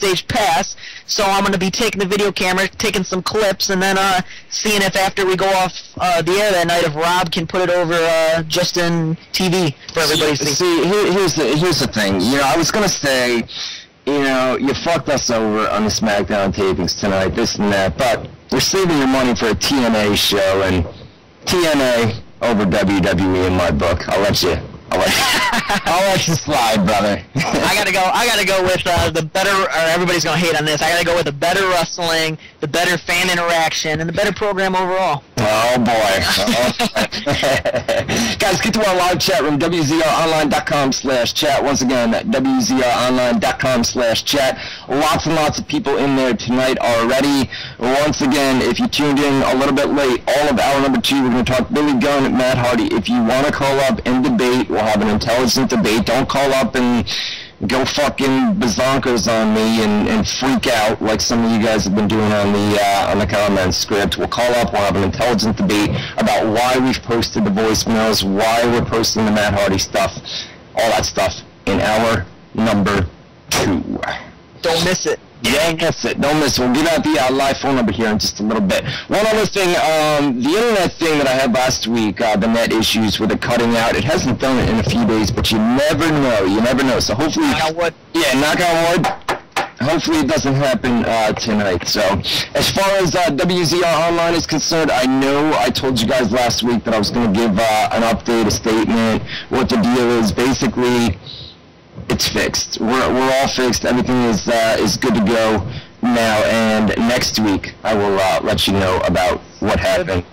backstage pass, so I'm going to be taking the video camera, taking some clips, and then seeing if after we go off the air that night, if Rob can put it over Justin TV for everybody to see. See, here's the thing. You know, I was going to say, you know, you fucked us over on the SmackDown tapings tonight, this and that, but we're saving your money for a TNA show, and TNA over WWE in my book. I'll let you slide, brother. I gotta go with the better. Or everybody's gonna hate on this. I gotta go with the better wrestling, the better fan interaction, and the better program overall. Oh boy! Guys, get to our live chat room, wzronline.com/chat. Once again, wzronline.com/chat. Lots and lots of people in there tonight already. Once again, if you tuned in a little bit late, all of hour number 2, we're gonna talk Billy Gunn and Matt Hardy. If you wanna call up and debate, we'll have an intelligent debate. Don't call up and go fucking bazonkers on me and freak out like some of you guys have been doing on the comment script. We'll call up, we'll have an intelligent debate about why we've posted the voicemails, why we're posting the Matt Hardy stuff, all that stuff in hour number 2. Don't miss it. Yeah, that's it. Don't miss it. We'll get out the live phone number here in just a little bit. One other thing, the internet thing that I had last week, the net issues with the cutting out. It hasn't done it in a few days, but you never know. You never know. So hopefully, knock on wood. Yeah, knock on wood. Hopefully it doesn't happen tonight. So as far as WZR Online is concerned, I know I told you guys last week that I was going to give an update, a statement, what the deal is. Basically, it's fixed. We're all fixed. Everything is good to go now. And next week, I will let you know about what happened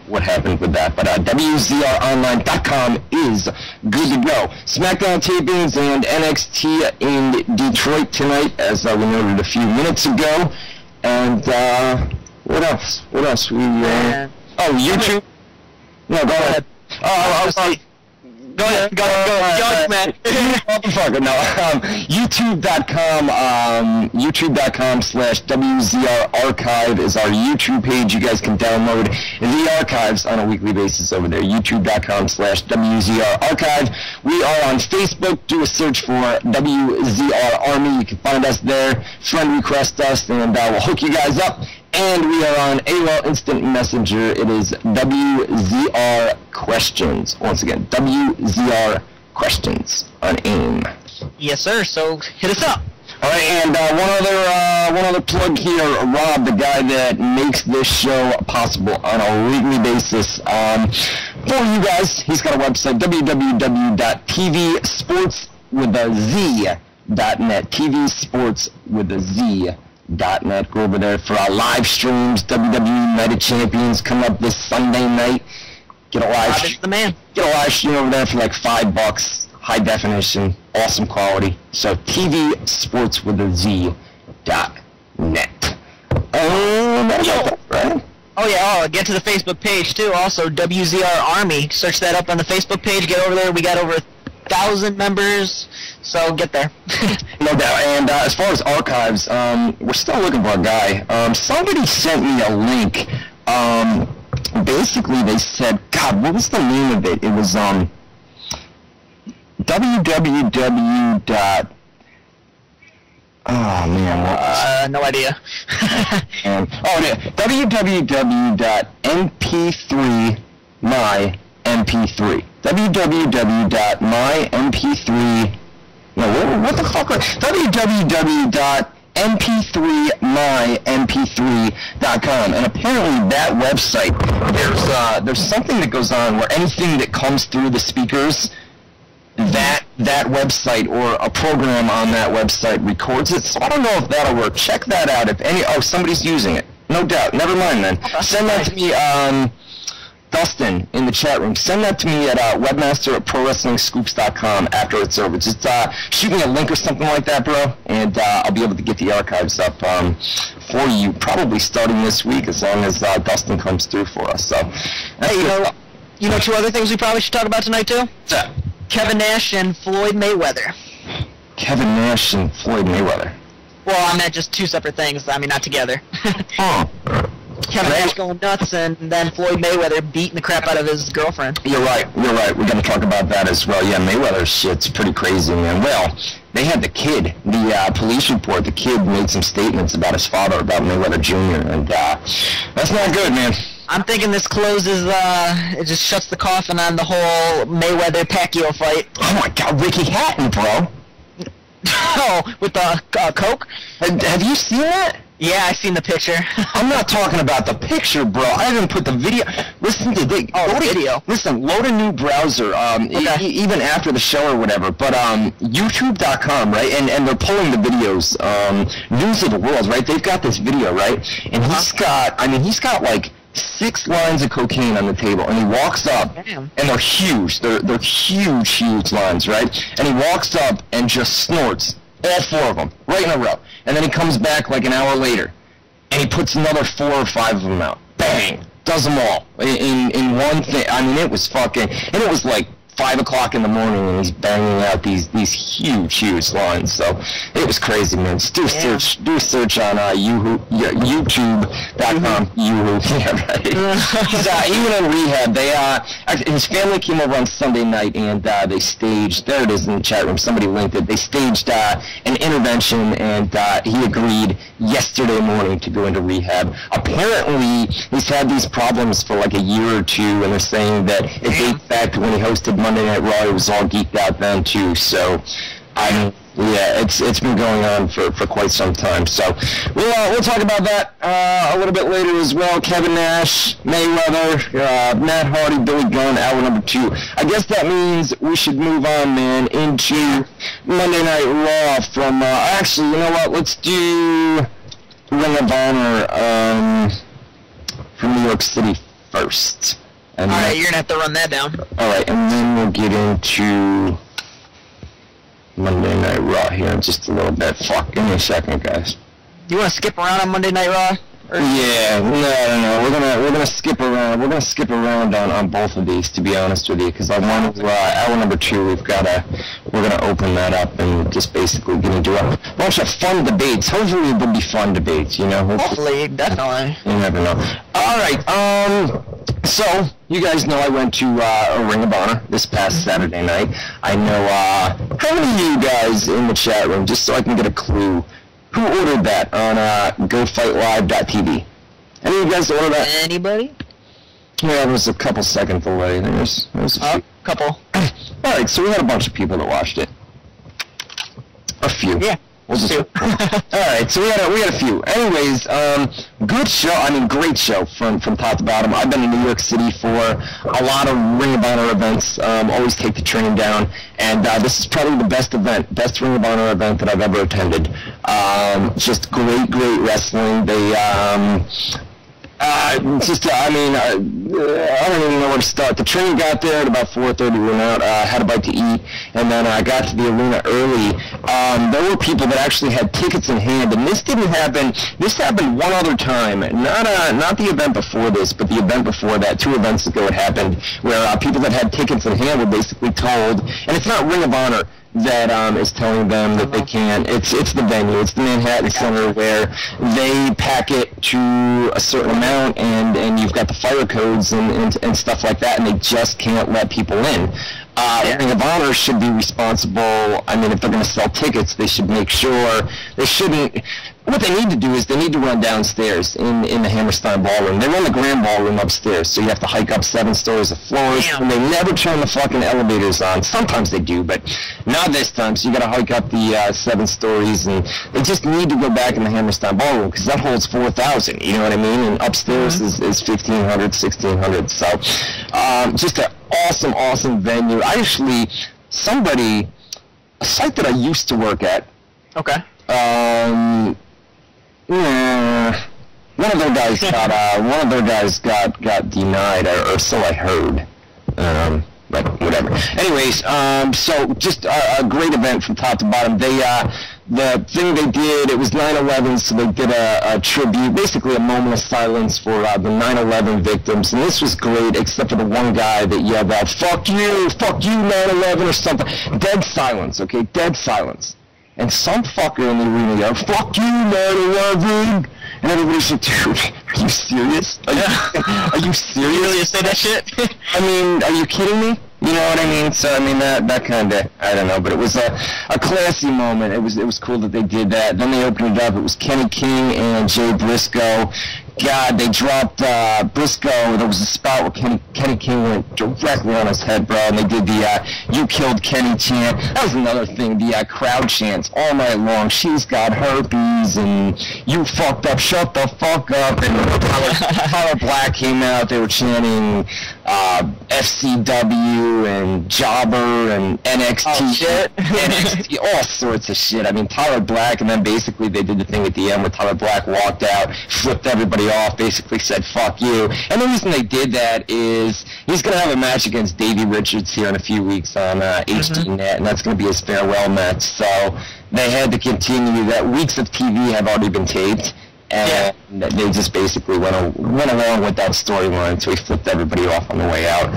with that. But WZRonline.com is good to go. SmackDown tapings and NXT in Detroit tonight, as we noted a few minutes ago. And what else? What else? We oh, YouTube. No, go ahead. Oh, I was. Go ahead, no, youtube.com/WZR archive is our YouTube page. You guys can download the archives on a weekly basis over there, youtube.com/WZR archive. We are on Facebook. Do a search for WZR Army. You can find us there. Friend request us, and we'll hook you guys up. And we are on AOL Instant Messenger. It is WZR Questions. Once again, WZR Questions on AIM. Yes, sir. So hit us up. All right, and one other plug here, Rob, the guy that makes this show possible on a weekly basis. For you guys, he's got a website, www.tvsports.net. tvsports.net. Go over there for our live streams. WWE Night of Champions come up this Sunday night. Get a live stream. Get a live stream over there for like $5. High definition, awesome quality. So tvsports.net. Right? Oh yeah, get to the Facebook page too. Also WZR Army. Search that up on the Facebook page. Get over there. We got over 1,000 members, so get there. No doubt. And as far as archives, we're still looking for a guy. Somebody sent me a link. Basically, they said, God, what was the name of it? It was www. Oh man, what was it? No idea. www.mp3my.mp3. www.mymp3. No, what the fuck? www.mp3mymp3.com. And apparently that website, there's something that goes on where anything that comes through the speakers, that website or a program on that website records it. So I don't know if that'll work. Check that out. If any, oh, somebody's using it. No doubt. Never mind then. Okay. Send that to me. Dustin in the chat room, send that to me at webmaster@prowrestlingscoops.com after it's over. Just shoot me a link or something like that, bro, and I'll be able to get the archives up for you, probably starting this week, as long as Dustin comes through for us. So, hey, you know, two other things we probably should talk about tonight too. Yeah. Kevin Nash and Floyd Mayweather. Kevin Nash and Floyd Mayweather. Well, I meant just two separate things. I mean, not together. Oh. Kevin Nash going nuts, and then Floyd Mayweather beating the crap out of his girlfriend. You're right. You're right. We're going to talk about that as well. Yeah, Mayweather shit's pretty crazy, man. Well, they had the kid, the police report, the kid made some statements about his father, about Mayweather Jr., and that's not good, man. I'm thinking this closes, it just shuts the coffin on the whole Mayweather-Pacquiao fight. Oh my God, Ricky Hatton, bro. Oh, with the coke? Have you seen that? Yeah, I seen the picture. I'm not talking about the picture, bro. I haven't put the video. Listen to the video. Listen, load a new browser. Even after the show or whatever. But YouTube.com, right? And they're pulling the videos. News of the World, right? They've got this video, right? And he's got. I mean, he's got like 6 lines of cocaine on the table, and he walks up. Damn. And they're huge. They're huge, huge lines, right? And he walks up and just snorts. All 4 of them, right in a row. And then he comes back like an hour later, and he puts another 4 or 5 of them out. Bang! Does them all. In one thing. I mean, it was fucking... And it was like 5 o'clock in the morning, and he's banging out these huge, huge lines. So, it was crazy, man. Just do a search on YouTube.com. Yeah, right. He went on rehab. They, his family came over on Sunday night, and they staged, there it is in the chat room, somebody linked it, they staged an intervention, and he agreed yesterday morning to go into rehab. Apparently, he's had these problems for like a year or two, and they're saying that it dates back to when he hosted Monday Night Raw. It was all geeked out then too, so yeah, it's been going on for quite some time. So we'll talk about that a little bit later as well. Kevin Nash, Mayweather, Matt Hardy, Billy Gunn, hour number 2. I guess that means we should move on, man, into Monday Night Raw from actually, you know what? Let's do Ring of Honor from New York City first. And all right, you're going to have to run that down. All right, and then we'll get into Monday Night Raw here in just a little bit. Fuck, give me a second, guys. You want to skip around on Monday Night Raw? Or yeah, no. We're gonna skip around. We're gonna skip around on both of these, to be honest with you, because I want to. Hour number 2, we're gonna open that up and just basically get into a bunch of fun debates. Hopefully, it will be fun debates. You know, hopefully, definitely. You never know. All right, so, you guys know I went to a Ring of Honor this past Saturday night. I know, how many of you guys in the chat room, just so I can get a clue, who ordered that on GoFightLive.tv? Any of you guys order that? Anybody? Yeah, there was a couple seconds delay. There was a couple. Alright, so we had a bunch of people that watched it. A few. Yeah. We'll just Alright, so we had a few. Anyways, good show, I mean great show from top to bottom. I've been in New York City for a lot of Ring of Honor events, always take the train down, and this is probably the best Ring of Honor event that I've ever attended. Just great wrestling. They I don't even know where to start. The train got there at about 4:30. We went out, had a bite to eat, and then I got to the arena early. There were people that actually had tickets in hand, and this didn't happen. This happened one other time, not the event before this, but the event before that. 2 events ago, it happened where people that had tickets in hand were basically told, and it's not Ring of Honor that is telling them that they can't. It's the venue. It's the Manhattan Center where they pack it to a certain amount, and you've got the fire codes and stuff like that, and they just can't let people in. Ring of Honor should be responsible. I mean, if they're going to sell tickets, they should make sure they shouldn't. What they need to do is they need to run downstairs in the Hammerstein Ballroom. They run the Grand Ballroom upstairs, so you have to hike up 7 stories of floors. Damn. And they never turn the fucking elevators on. Sometimes they do, but not this time, so you gotta hike up the 7 stories, and they just need to go back in the Hammerstein Ballroom, because that holds 4,000, you know what I mean? And upstairs is 1,500, 1,600, so just an awesome venue. I actually, a site that I used to work at, one of their guys got got denied, or so I heard. But whatever. Anyways, so just a great event from top to bottom. They the thing they did, it was 9/11, so they did a tribute, basically a moment of silence for the 9/11 victims, and this was great, except for the one guy that yelled out, fuck you, 9/11," or something. Dead silence, okay? Dead silence. And some fucker in the arena yelled, "Fuck you, 9/11!" And everybody said, "Dude, Are you serious? Are you serious? You really say that shit? I mean, are you kidding me? You know what I mean? So I mean that kind of, I don't know, but it was a classy moment. It was cool that they did that. Then they opened it up. It was Kenny King and Jay Briscoe. God, they dropped Briscoe. There was a spot where Kenny King went directly on his head, bro. And they did the "You Killed Kenny" chant. That was another thing. The crowd chants all night long. She's got herpes and you fucked up. Shut the fuck up. And Tyler Black came out. They were chanting FCW and Jobber and NXT, oh, shit. NXT, all sorts of shit. I mean, Tyler Black, and then basically they did the thing at the end where Tyler Black walked out, flipped everybody off, basically said, fuck you. And the reason they did that is he's going to have a match against Davey Richards here in a few weeks on HDNet, and that's going to be his farewell match. So they had to continue that. Weeks of TV have already been taped. And they just basically went along with that storyline until he flipped everybody off on the way out.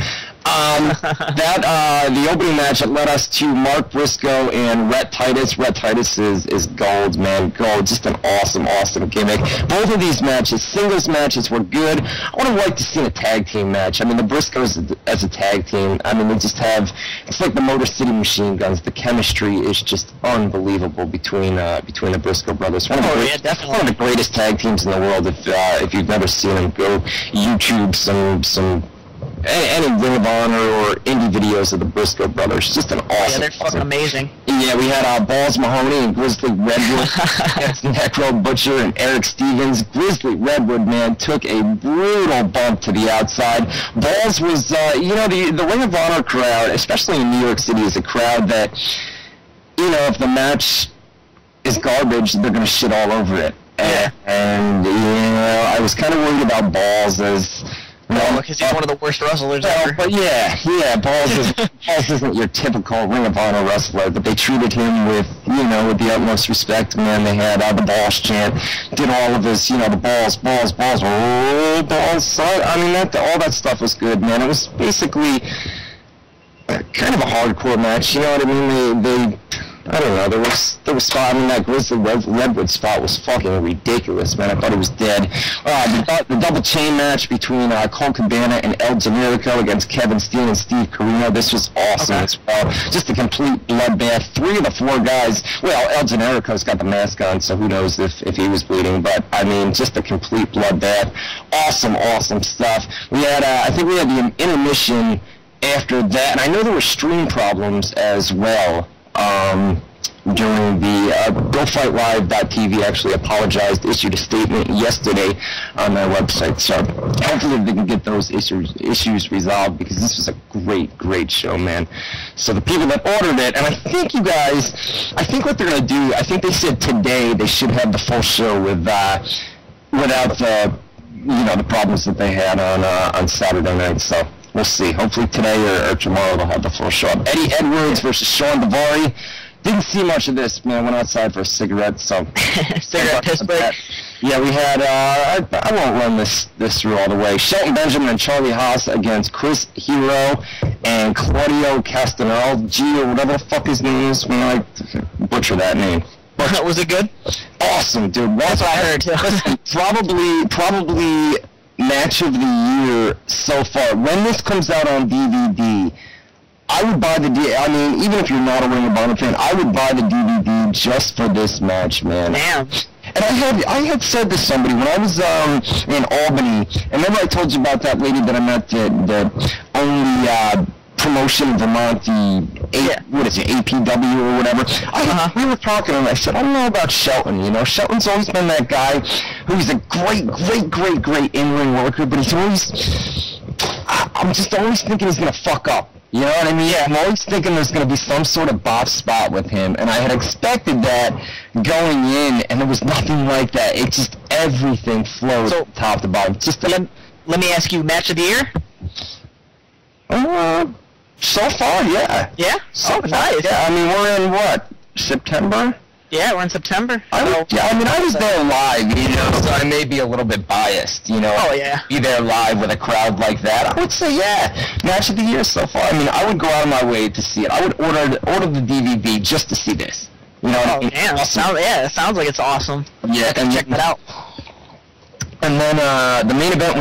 The opening match that led us to Mark Briscoe and Rhett Titus. Rhett Titus is gold, man, gold. Just an awesome, awesome gimmick. Both of these matches, singles matches, were good. I would have liked to see a tag team match. I mean, the Briscoes as a tag team, I mean, they just have, it's like the Motor City Machine Guns. The chemistry is just unbelievable between the Briscoe brothers. One of the greatest tag teams in the world. If you've never seen them, go YouTube some. Any Ring of Honor or indie videos of the Briscoe Brothers. Just an awesome... Yeah, they're fucking amazing. Yeah, we had Balls Mahoney and Grizzly Redwood. That's Necro Butcher and Eric Stevens. Grizzly Redwood, man, took a brutal bump to the outside. Balls was, you know, the Ring of Honor crowd, especially in New York City, is a crowd that, you know, if the match is garbage, they're going to shit all over it. And, you know, I was kind of worried about Balls as... No, because he's one of the worst wrestlers ever. But yeah, Balls isn't your typical Ring of Honor wrestler, but they treated him with, you know, with the utmost respect, man. They had the Balls chant, did all of this, you know, the Balls, oh, Balls. So, I mean, all that stuff was good, man. It was basically kind of a hardcore match, you know what I mean? I don't know, there was spot, I mean, that Grizzly Redwood spot was fucking ridiculous, man. I thought he was dead. The double chain match between Cole Cabana and El Generico against Kevin Steen and Steve Carino, this was awesome as well. Just a complete bloodbath. Three of the four guys, well, El Generico's got the mask on, so who knows if he was bleeding, but, I mean, just a complete bloodbath. Awesome, awesome stuff. We had, I think we had the intermission after that, and I know there were stream problems as well. During the GoFightLive.tv actually apologized, issued a statement yesterday on their website, so hopefully they can get those issues resolved, because this was a great show, man. So the people that ordered it, and I think what they're going to do, I think they said today they should have the full show with without the, you know, the problems that they had on Saturday night, so we'll see. Hopefully today or tomorrow they'll have the full show up. Eddie Edwards versus Sean Daivari. Didn't see much of this, man. Went outside for a cigarette, so... Cigarette piss break? Yeah, we had... I won't run this through all the way. Shelton Benjamin and Charlie Haas against Chris Hero and Claudio Castagnoli, or whatever the fuck his name is. We like to butcher that name. Butcher. Was it good? Awesome, dude. That's what I heard, too. Probably... match of the year so far. When this comes out on DVD, I would buy the DVD. I mean, even if you're not a Ring of Honor fan, I would buy the DVD just for this match, man. Damn. And I had said to somebody when I was in Albany, and remember I told you about that lady that I met, that only promotion in Vermont, what is it, APW or whatever. We were talking, and I said, I don't know about Shelton, you know, Shelton's always been that guy who's a great in-ring worker, but he's always, I'm just always thinking he's going to fuck up, you know what I mean? Yeah. I'm always thinking there's going to be some sort of bop spot with him, and I had expected that going in, and there was nothing like that. It just, everything flowed top to bottom. Just let me ask you, match of the year? So far, yeah. Yeah? So nice. Yeah, I mean, we're in what? September? Yeah, we're in September. I was there live, you know, so I may be a little bit biased, you know. Oh, yeah. Be there live with a crowd like that. I would say, yeah, match of the year so far. I mean, I would go out of my way to see it. I would order the DVD just to see this. You know what I mean? Damn. Awesome. Yeah, it sounds like it's awesome. Yeah. Check that out. And then the main event